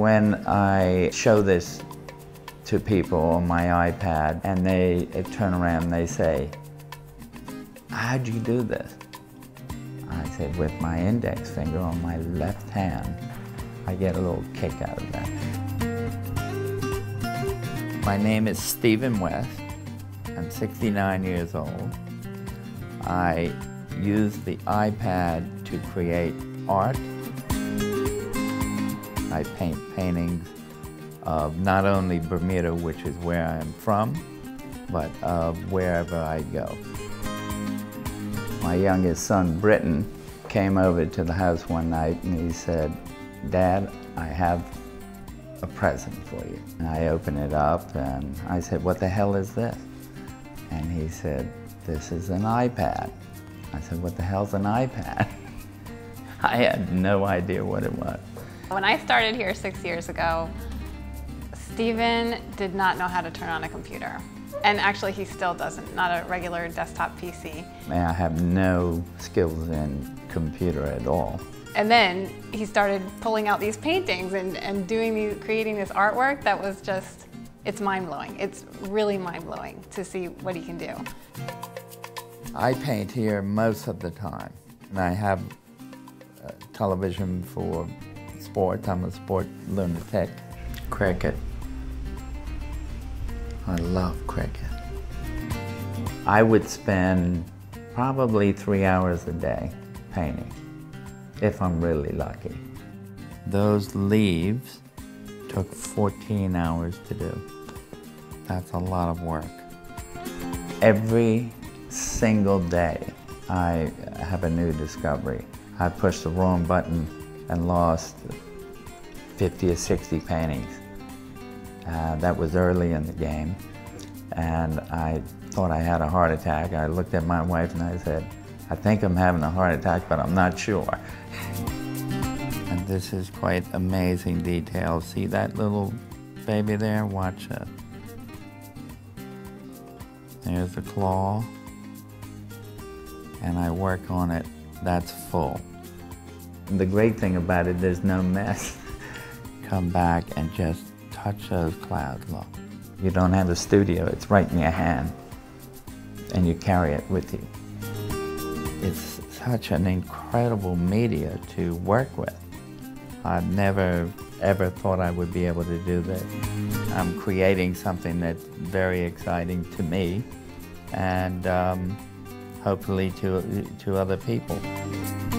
when I show this to people on my iPad and they turn around and they say, "How'd you do this?" I said, "With my index finger on my left hand." I get a little kick out of that. My name is Stephen West. I'm 69 years old. I use the iPad to create art. I paint paintings of not only Bermuda, which is where I am from, but of wherever I go. My youngest son, Britton, came over to the house one night and he said, "Dad, I have a present for you." And I opened it up and I said, "What the hell is this?" And he said, "This is an iPad." I said, "What the hell's an iPad?" I had no idea what it was. When I started here 6 years ago, Stephen did not know how to turn on a computer. And actually he still doesn't, not a regular desktop PC. I have no skills in computer at all. And then he started pulling out these paintings and creating this artwork that was just, it's mind-blowing. It's really mind-blowing to see what he can do. I paint here most of the time. And I have television for sports. I'm a sport lunatic. Cricket. I love cricket. I would spend probably 3 hours a day painting, if I'm really lucky. Those leaves took 14 hours to do. That's a lot of work. Every single day, I have a new discovery. I pushed the wrong button and lost 50 or 60 paintings. That was early in the game, and I thought I had a heart attack. I looked at my wife and I said, "I think I'm having a heart attack, but I'm not sure." And this is quite amazing detail. See that little baby there? Watch it. There's the claw. And I work on it. That's full. And the great thing about it, there's no mess. Come back and just touch those clouds, look. You don't have a studio, it's right in your hand. And you carry it with you. It's such an incredible media to work with. I've never, ever thought I would be able to do this. I'm creating something that's very exciting to me and hopefully to other people.